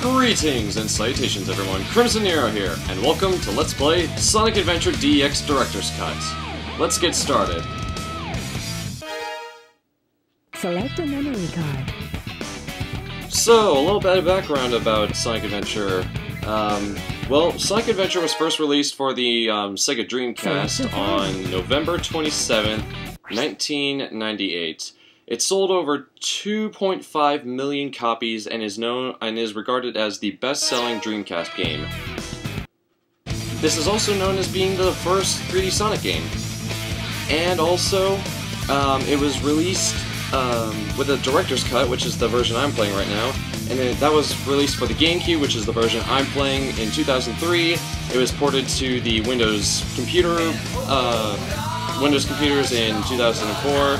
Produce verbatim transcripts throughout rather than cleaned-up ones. Greetings and salutations everyone, Crimson Nero here, and welcome to Let's Play Sonic Adventure D X Director's Cut. Let's get started. Select a memory card. So, a little bit of background about Sonic Adventure. Um, well, Sonic Adventure was first released for the um, Sega Dreamcast on November twenty-seventh, nineteen ninety-eight. It sold over two point five million copies and is known and is regarded as the best-selling Dreamcast game. This is also known as being the first three D Sonic game. And also, um, it was released um, with a director's cut, which is the version I'm playing right now, and it, that was released for the GameCube, which is the version I'm playing in two thousand three. It was ported to the Windows computer, uh, Windows computers in two thousand four.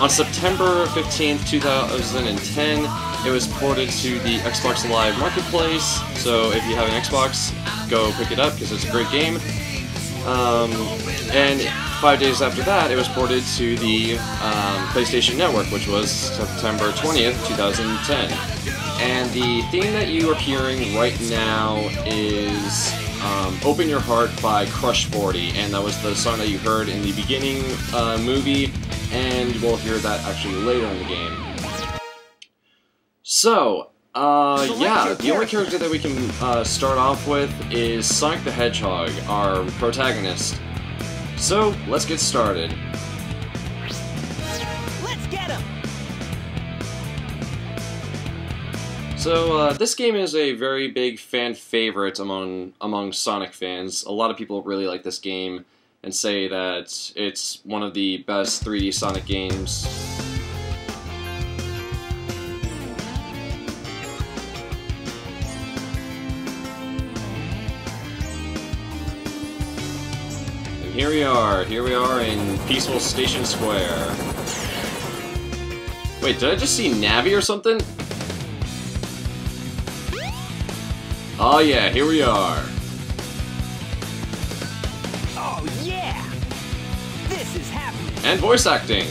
On September fifteenth, two thousand ten, it was ported to the Xbox Live Marketplace, so if you have an Xbox, go pick it up, because it's a great game. Um, and five days after that, it was ported to the um, PlayStation Network, which was September twentieth, two thousand ten. And the theme that you are hearing right now is um, Open Your Heart by Crush forty, and that was the song that you heard in the beginning uh, movie. And we'll hear that actually later in the game. So, uh, yeah, the only character that we can uh, start off with is Sonic the Hedgehog, our protagonist. So, let's get started. Let's get him! So, uh, this game is a very big fan favorite among, among Sonic fans. A lot of people really like this game and say that it's one of the best three D Sonic games. And here we are, here we are in Peaceful Station Square. Wait, did I just see Navi or something? Oh yeah, here we are. And voice acting!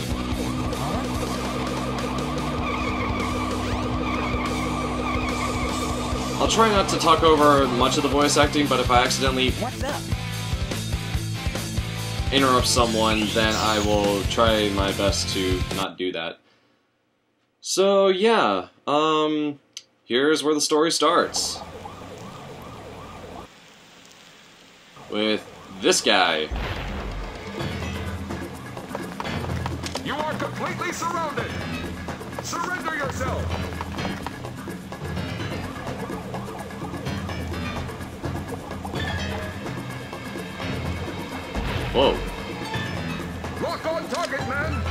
I'll try not to talk over much of the voice acting, but if I accidentally What's up? interrupt someone, then I will try my best to not do that. So yeah, um, here's where the story starts. With this guy. You are completely surrounded! Surrender yourself! Whoa. Lock on target, man!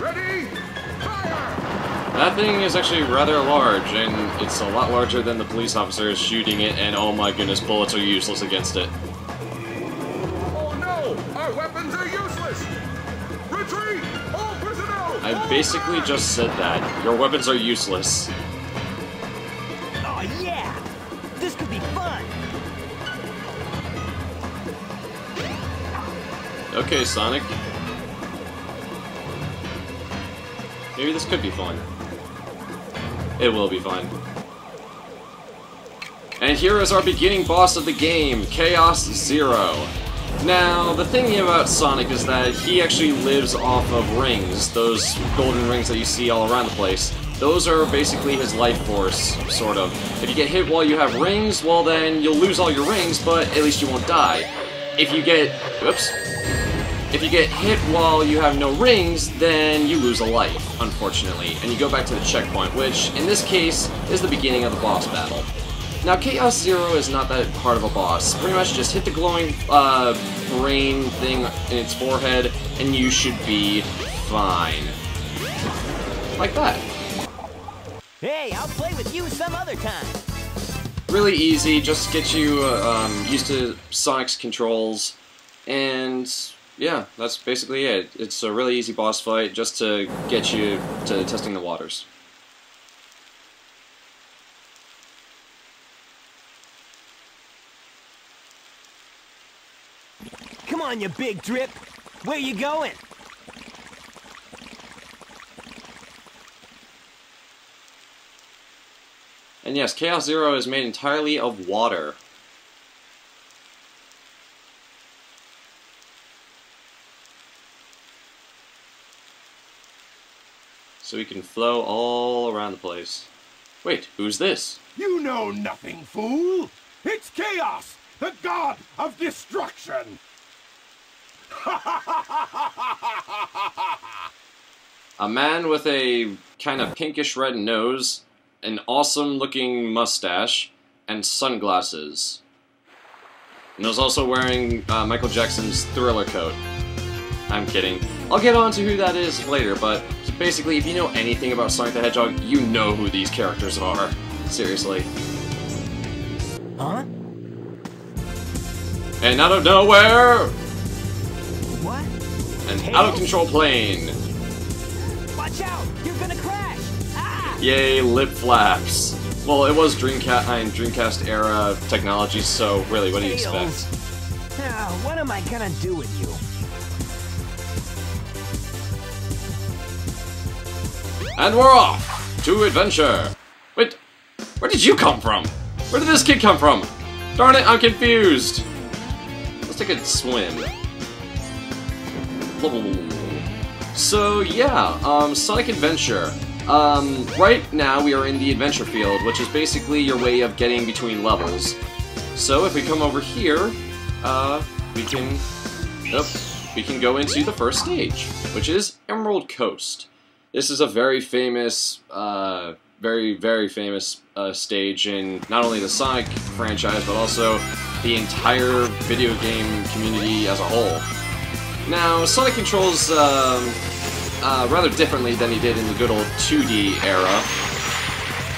Ready? Fire! That thing is actually rather large, and it's a lot larger than the police officer is shooting it, and oh my goodness, bullets are useless against it. Oh no! Our weapons are useless! Retreat! I basically just said that. Your weapons are useless. Oh yeah! This could be fun! Okay, Sonic. Maybe this could be fun. It will be fun. And here is our beginning boss of the game, Chaos Zero. Now, the thing about Sonic is that he actually lives off of rings, those golden rings that you see all around the place. Those are basically his life force, sort of. If you get hit while you have rings, well then you'll lose all your rings, but at least you won't die. If you get... whoops. If you get hit while you have no rings, then you lose a life, unfortunately, and you go back to the checkpoint, which, in this case, is the beginning of the boss battle. Now, Chaos Zero is not that hard of a boss. Pretty much just hit the glowing uh, brain thing in its forehead, and you should be fine. Like that. Hey, I'll play with you some other time. Really easy, just get you uh, um, used to Sonic's controls, and yeah, that's basically it. It's a really easy boss fight just to get you to testing the waters. Come on, you big drip. Where you going? And yes, Chaos Zero is made entirely of water. So we can flow all around the place. Wait, who's this? You know nothing, fool! It's Chaos, the god of destruction! A man with a kind of pinkish red nose, an awesome-looking mustache, and sunglasses. And I was also wearing uh, Michael Jackson's Thriller coat. I'm kidding. I'll get on to who that is later, but basically, if you know anything about Sonic the Hedgehog, you know who these characters are. Seriously. Huh? And out of nowhere! What? An hey. Out-of-control plane! Watch out! You're gonna crash! Yay, lip flaps. Well, it was Dreamcast and Dreamcast era technology, so really, what do you expect? Now, what am I gonna do with you? And we're off to adventure. Wait, where did you come from? Where did this kid come from? Darn it, I'm confused. Let's take a swim. So yeah, um, Sonic Adventure. Um, right now we are in the adventure field, which is basically your way of getting between levels. So if we come over here, uh, we can, oh, we can go into the first stage, which is Emerald Coast. This is a very famous, uh, very, very famous uh, stage in not only the Sonic franchise, but also the entire video game community as a whole. Now, Sonic controls, um... Uh, rather differently than he did in the good old two D era.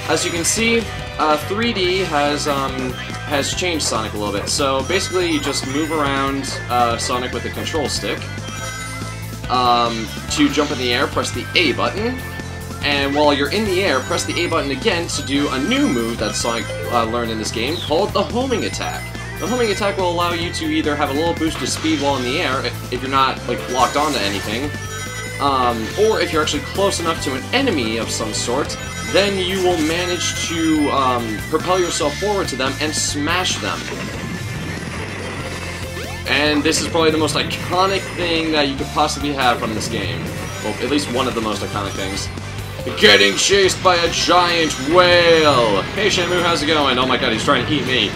As you can see, uh, three D has um, has changed Sonic a little bit. So basically, you just move around uh, Sonic with the control stick. Um, to jump in the air, press the A button, and while you're in the air, press the A button again to do a new move that Sonic uh, learned in this game called the Homing Attack. The Homing Attack will allow you to either have a little boost of speed while in the air if, if you're not like locked onto anything. Um, or if you're actually close enough to an enemy of some sort, then you will manage to um, propel yourself forward to them and smash them. And this is probably the most iconic thing that you could possibly have from this game. Well, at least one of the most iconic things. Getting chased by a giant whale! Hey Shamu, how's it going? Oh my god, he's trying to eat me.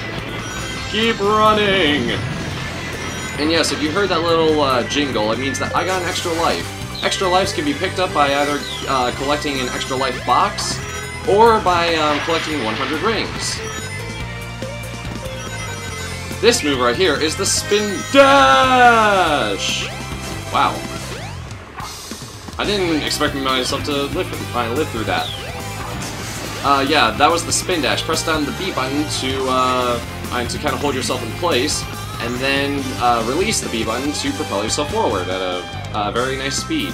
Keep running! And yes, if you heard that little uh, jingle, it means that I got an extra life. Extra lives can be picked up by either uh, collecting an extra life box, or by um, collecting one hundred rings. This move right here is the spin dash! Wow. I didn't expect myself to live, uh, live through that. Uh, yeah, that was the spin dash. Press down the B button to, uh, to kind of hold yourself in place, and then uh, release the B button to propel yourself forward at a Uh, very nice speed.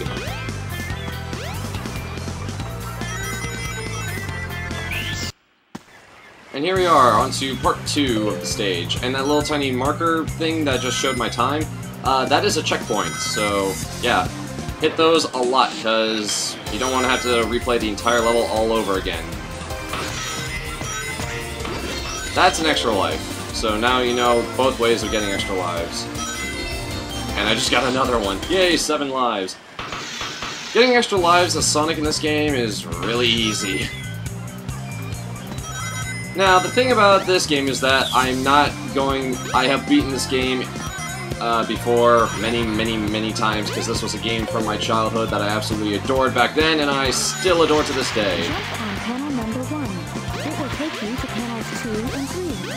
And here we are, on to part two of the stage. And that little tiny marker thing that just showed my time, uh, that is a checkpoint, so yeah. Hit those a lot, because you don't want to have to replay the entire level all over again. That's an extra life, so now you know both ways of getting extra lives. And I just got another one. Yay, seven lives. Getting extra lives as Sonic in this game is really easy. Now, the thing about this game is that I'm not going... I have beaten this game uh, before many, many, many times, because this was a game from my childhood that I absolutely adored back then, and I still adore to this day. Jump on panel number one. It will take you to panels two and three.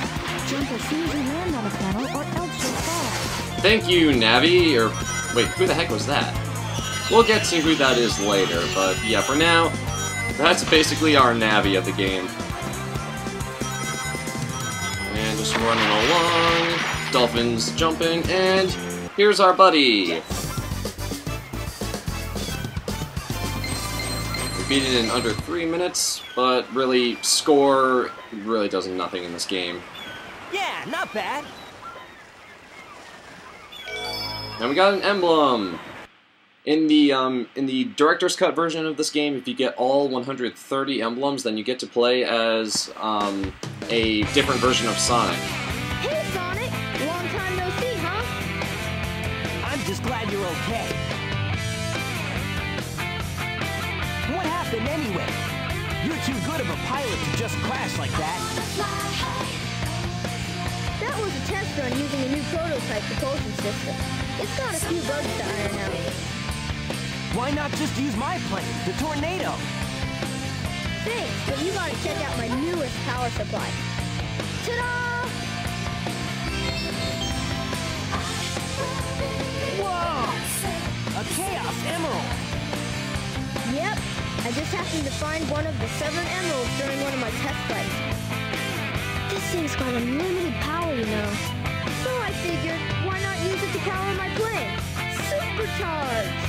Jump as soon as you land on a panel, or else you'll fall. Thank you, Navi, or... Wait, who the heck was that? We'll get to who that is later, but yeah, for now, that's basically our Navi of the game. And just running along, dolphins jumping, and here's our buddy! We beat it in under three minutes, but really, score really does nothing in this game. Yeah, not bad! And we got an emblem! In the um, in the Director's Cut version of this game, if you get all one hundred thirty emblems, then you get to play as um, a different version of Sonic. Hey Sonic! Long time no see, huh? I'm just glad you're okay. What happened anyway? You're too good of a pilot to just crash like that. That was a test run using a new prototype propulsion system. It's got a few bugs to iron out. Why not just use my plane, the Tornado? Thanks, but you gotta check out my newest power supply. Ta-da! Whoa! A Chaos Emerald! Yep, I just happened to find one of the seven emeralds during one of my test flights. This thing's got unlimited power, you know. So I figured, why not use it to power my plane? Supercharged!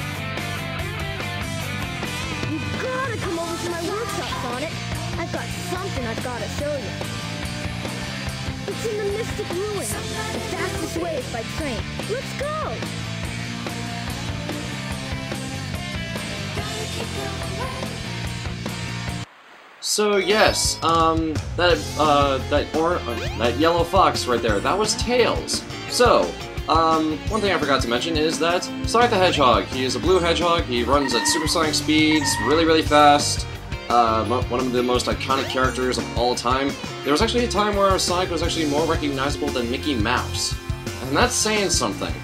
You've got to come over to my workshop, Sonic. I've got something I've got to show you. It's in the Mystic Ruins. The fastest way is by train. Let's go! So yes, um, that uh, that or uh, that yellow fox right there, that was Tails. So. Um, one thing I forgot to mention is that Sonic the Hedgehog, he is a blue hedgehog, he runs at supersonic speeds, really, really fast, uh, one of the most iconic characters of all time. There was actually a time where Sonic was actually more recognizable than Mickey Mouse, and that's saying something.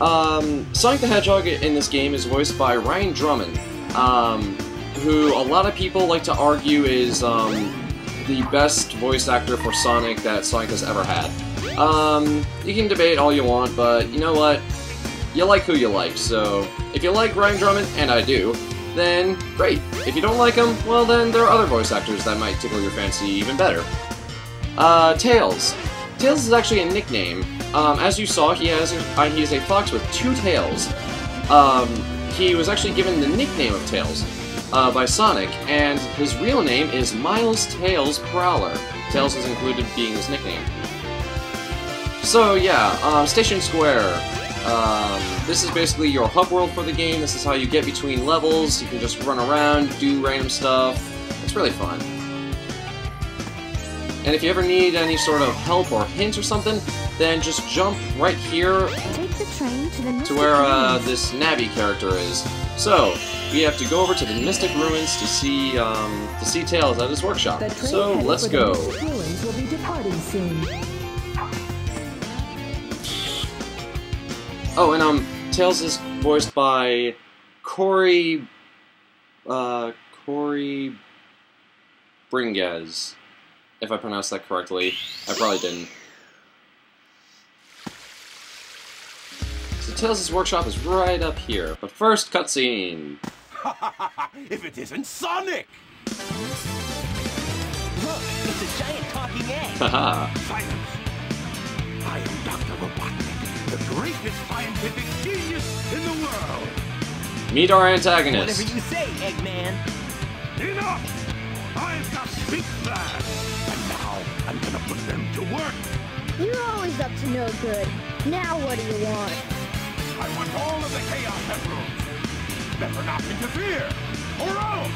Um, Sonic the Hedgehog in this game is voiced by Ryan Drummond, um, who a lot of people like to argue is, um, the best voice actor for Sonic that Sonic has ever had. Um, you can debate all you want, but you know what? You like who you like, so if you like Ryan Drummond, and I do, then great. If you don't like him, well then there are other voice actors that might tickle your fancy even better. Uh, Tails. Tails is actually a nickname. Um, as you saw, he has a, he is a fox with two tails. Um, he was actually given the nickname of Tails uh, by Sonic, and his real name is Miles Tails Crawler. Tails is included being his nickname. So yeah, um, Station Square, um, this is basically your hub world for the game. This is how you get between levels. You can just run around, do random stuff. It's really fun. And if you ever need any sort of help or hint or something, then just jump right here to where uh, this Navi character is. So, we have to go over to the Mystic Ruins to see um, to see Tails at his workshop. So, let's go. Oh, and um, Tails is voiced by Corey, uh, Corey Bringuez, if I pronounced that correctly. I probably didn't. So Tails' workshop is right up here, but first, cutscene. If it isn't Sonic! Look, it's a giant talking egg. Haha. Silence. I am Doctor Robotnik. The greatest scientific genius in the world! Meet our antagonist. Whatever you say, Eggman. Enough! I've got big plans, and now I'm gonna put them to work. You're always up to no good. Now what do you want? I want all of the Chaos Emeralds. Better not interfere, or else.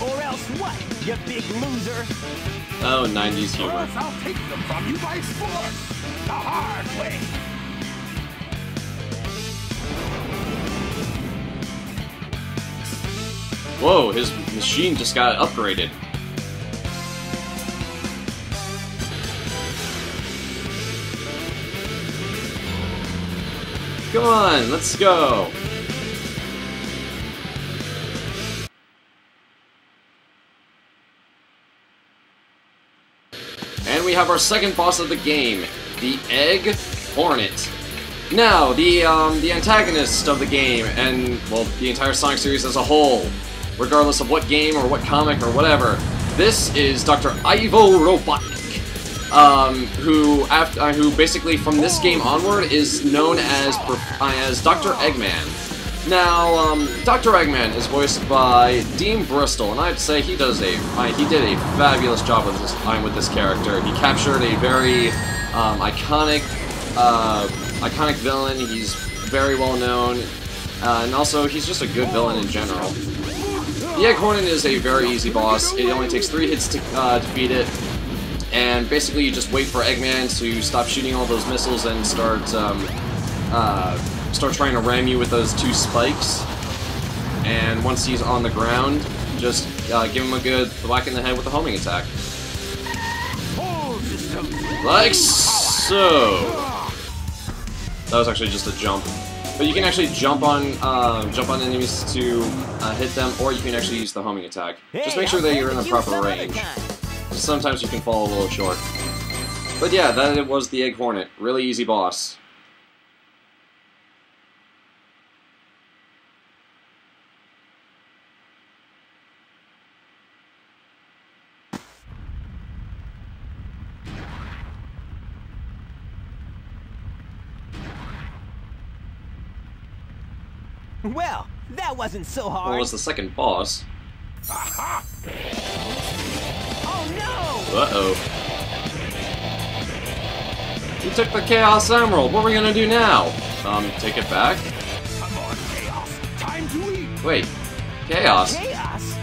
Or else what? You big loser. Oh, nineties humor. Or else I'll take them from you by force. The hard way. Whoa, his machine just got upgraded. Come on, let's go! And we have our second boss of the game, the Egg Hornet. Now, the, um, the antagonist of the game, and, well, the entire Sonic series as a whole, regardless of what game or what comic or whatever, this is Doctor Ivo Robotnik. Um, who, after, uh, who basically from this game onward is known as as Doctor Eggman. Now, um, Doctor Eggman is voiced by Dean Bristol, and I'd say he does a uh, he did a fabulous job with this time with this character. He captured a very um, iconic uh, iconic villain. He's very well known, uh, and also he's just a good villain in general. The Egg Hornet is a very easy boss. It only takes three hits to uh, defeat it. And basically you just wait for Eggman to stop shooting all those missiles and start um, uh, start trying to ram you with those two spikes. And once he's on the ground, just uh, give him a good whack in the head with a homing attack. Like so. That was actually just a jump. But you can actually jump on uh, jump on enemies to uh, hit them, or you can actually use the homing attack. Just make sure that you're in the proper range. Sometimes you can fall a little short. But yeah, that was the Egg Hornet. Really easy boss. Well, that wasn't so hard. What was the second boss? Aha! Uh-oh. You took the Chaos Emerald. What are we gonna do now? Um, take it back? Come on, Chaos. Time to eat. Wait. Chaos. Chaos.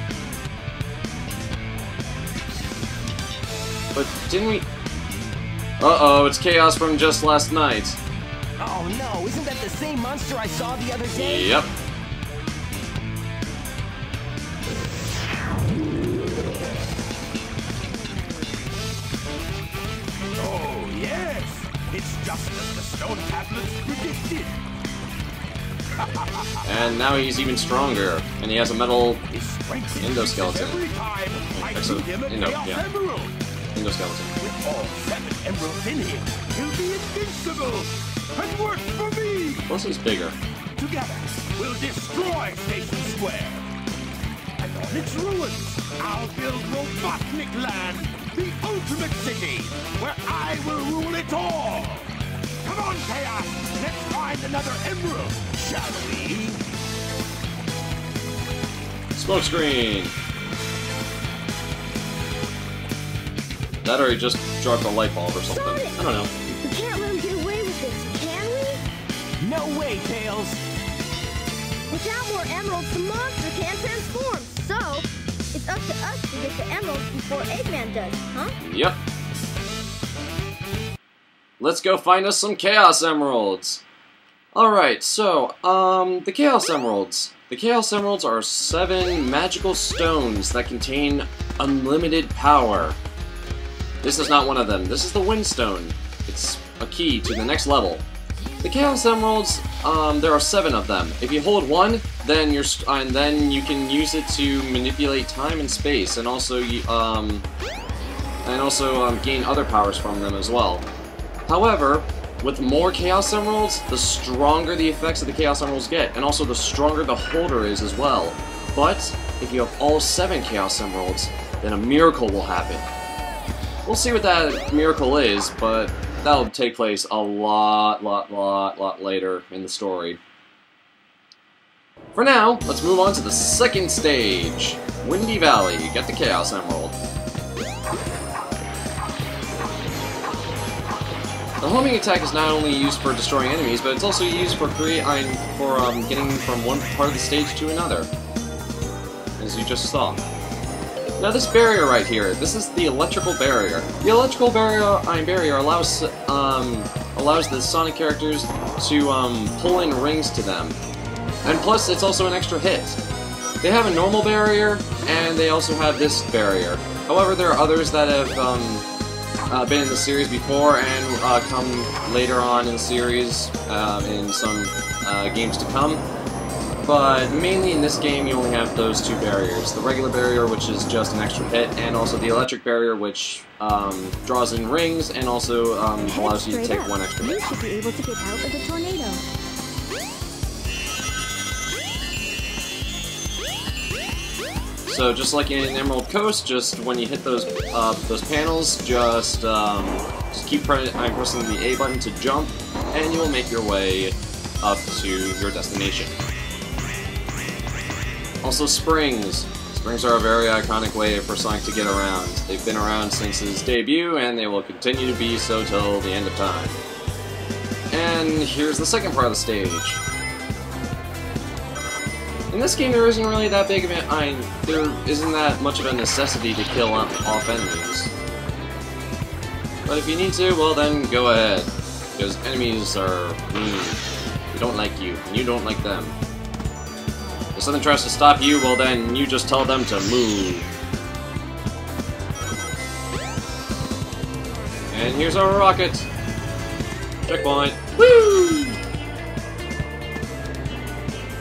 But didn't we... Uh-oh, it's Chaos from just last night. Oh no, isn't that the same monster I saw the other day? Yep. And now he's even stronger, and he has a metal endoskeleton. Exo, endo, yeah. Endoskeleton. With all seven emeralds in him, he'll be invincible and work for me. Plus he's bigger. Together, we'll destroy Station Square, and on its ruins, I'll build Robotnik Land, the ultimate city, where I will rule it all. Come on, Chaos! Let's find another emerald, shall we? Smoke screen! That already just dropped a light bulb or something. Sonic. I don't know. We can't let him get away with this, can we? No way, Tails! Without more emeralds, the monster can't transform, so it's up to us to get the emeralds before Eggman does, huh? Yep. Let's go find us some Chaos Emeralds! Alright, so, um, the Chaos Emeralds. The Chaos Emeralds are seven magical stones that contain unlimited power. This is not one of them. This is the Wind Stone. It's a key to the next level. The Chaos Emeralds, um, there are seven of them. If you hold one, then you're, st and then you can use it to manipulate time and space, and also, um, and also um, gain other powers from them as well. However, with more Chaos Emeralds, the stronger the effects of the Chaos Emeralds get, and also the stronger the holder is as well. But if you have all seven Chaos Emeralds, then a miracle will happen. We'll see what that miracle is, but that'll take place a lot, lot, lot, lot later in the story. For now, let's move on to the second stage. Windy Valley, get the Chaos Emerald. The homing attack is not only used for destroying enemies, but it's also used for create for um, getting from one part of the stage to another, as you just saw. Now this barrier right here, this is the electrical barrier. The electrical barrier, um, barrier allows um, allows the Sonic characters to um, pull in rings to them, and plus it's also an extra hit. They have a normal barrier, and they also have this barrier. However, there are others that have um, uh, been in the series before and uh, come later on in the series uh, in some uh, games to come. But mainly in this game, you only have those two barriers. The regular barrier, which is just an extra hit, and also the electric barrier, which um, draws in rings and also um, allows you to take one extra hit. You should be able to get out of the tornado. So just like in Emerald Coast, just when you hit those uh, those panels, just, um, just keep pressing the A button to jump, and you will make your way up to your destination. Also springs. Springs are a very iconic way for Sonic to get around. They've been around since his debut, and they will continue to be so till the end of time. And here's the second part of the stage. In this game, there isn't really that big of a... I mean, there isn't that much of a necessity to kill off enemies. But if you need to, well then go ahead. Because enemies are mean. They don't like you, and you don't like them. If something tries to stop you, well then you just tell them to move. And here's our rocket! Checkpoint! Woo!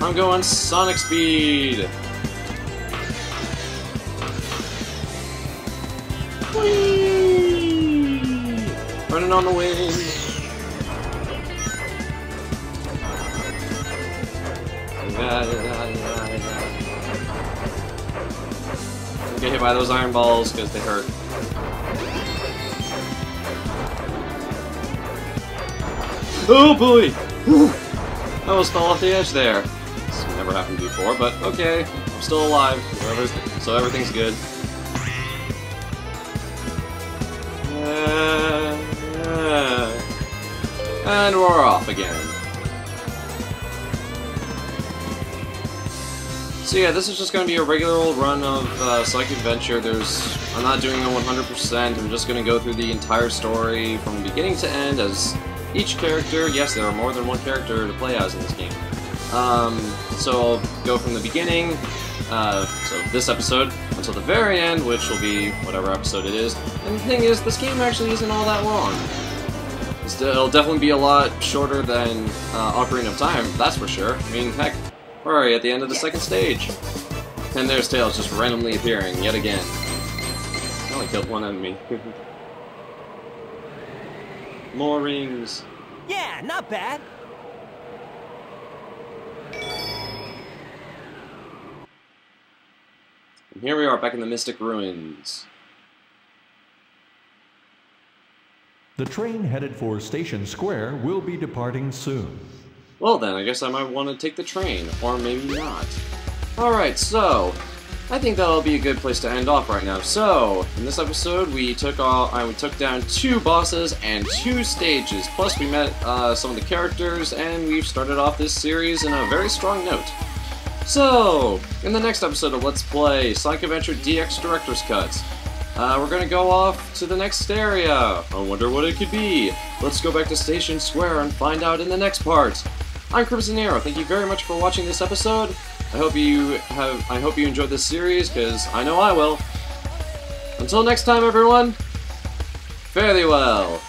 I'm going Sonic speed! Whee! Running on the wind! Don't get hit by those iron balls because they hurt. Oh boy! Whew. I almost fell off the edge there. This never happened before, but okay. I'm still alive, so everything's good. Uh, uh. And we're off again. So yeah, this is just going to be a regular old run of uh, Sonic Adventure. There's, I'm not doing a one hundred percent, I'm just going to go through the entire story from beginning to end as each character. Yes, there are more than one character to play as in this game. Um, so I'll go from the beginning, uh, so this episode, until the very end, which will be whatever episode it is. And the thing is, this game actually isn't all that long. It's, it'll definitely be a lot shorter than uh, Ocarina of Time, that's for sure. I mean, heck. Alright, at the end of the second stage. And there's Tails just randomly appearing yet again. I only killed one enemy. More rings. Yeah, not bad. And here we are back in the Mystic Ruins. The train headed for Station Square will be departing soon. Well then, I guess I might want to take the train, or maybe not. Alright, so, I think that'll be a good place to end off right now. So, in this episode, we took all, uh, we took down two bosses and two stages, plus we met uh, some of the characters, and we've started off this series in a very strong note. So, in the next episode of Let's Play Sonic Adventure D X Director's Cut, uh, we're gonna go off to the next area. I wonder what it could be. Let's go back to Station Square and find out in the next part. I'm Crimson Nero. Thank you very much for watching this episode. I hope you have. I hope you enjoyed this series, because I know I will. Until next time, everyone. Fare thee well.